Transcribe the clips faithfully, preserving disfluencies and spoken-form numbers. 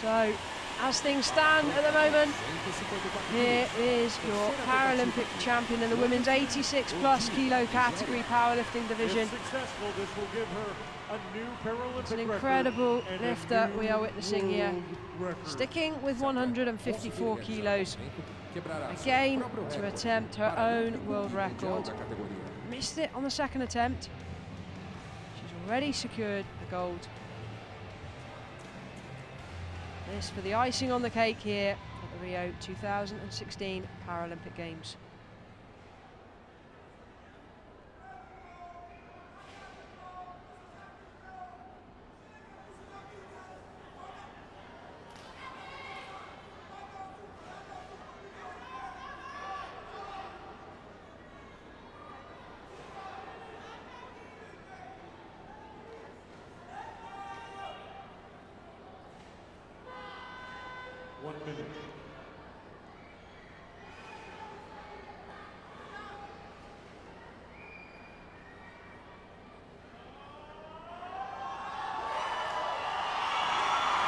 So, as things stand at the moment, here is your Paralympic champion in the women's eighty-six plus kilo category powerlifting division. It's an incredible lifter we are witnessing here, sticking with one hundred fifty-four kilos, again to attempt her own world record. Missed it on the second attempt. She's already secured the gold. This for the icing on the cake here at the Rio two thousand sixteen Paralympic Games. One minute.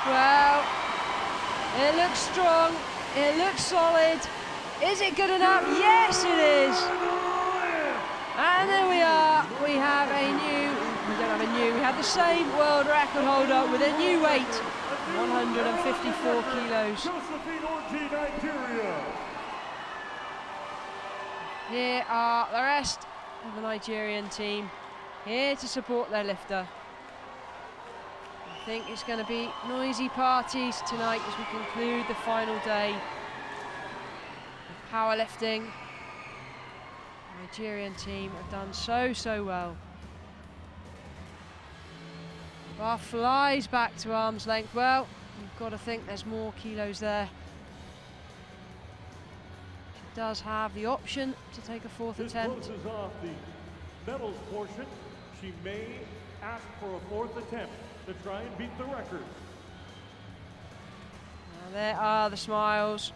Well, it looks strong, it looks solid. Is it good enough? Yes, it is. And there we are. We have a new, we don't have a new, we have the same world record holder with a new weight. one hundred fifty-four kilos. Here are the rest of the Nigerian team, here to support their lifter. I think it's going to be noisy parties tonight as we conclude the final day of powerlifting. The Nigerian team have done so, so well. Bar flies back to arm's length. Well, you've got to think there's more kilos there. She does have the option to take a fourth this attempt. This off the medals portion. She may ask for a fourth attempt to try and beat the record. Now there are the smiles.